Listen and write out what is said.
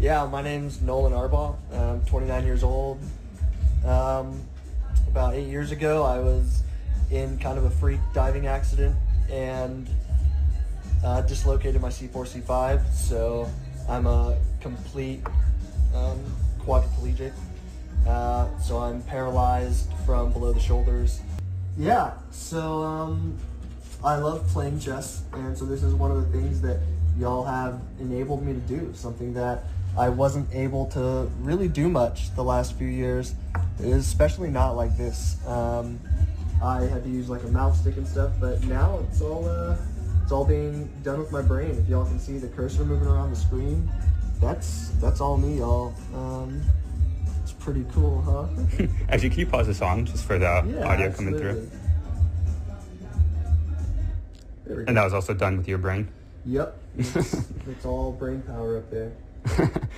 Yeah, my name's Nolan Arbaugh. I'm 29 years old. About 8 years ago, I was in kind of a freak diving accident and dislocated my C4, C5, so I'm a complete quadriplegic. So I'm paralyzed from below the shoulders. Yeah, so I love playing chess, and so this is one of the things that y'all have enabled me to do, something that I wasn't able to really do much the last few years, especially not like this. I had to use like a mouse stick and stuff, but now it's all being done with my brain. If y'all can see the cursor moving around the screen, that's all me, y'all. It's pretty cool, huh? Actually, can you pause the song just for the audio absolutely. Coming through? There we go. And that was also done with your brain? Yep. It's all brain power up there.